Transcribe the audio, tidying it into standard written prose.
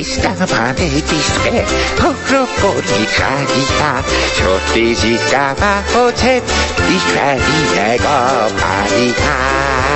Cristavane di stre, pokro kori kagita, chotte jikawa hotet, ikari nego parita.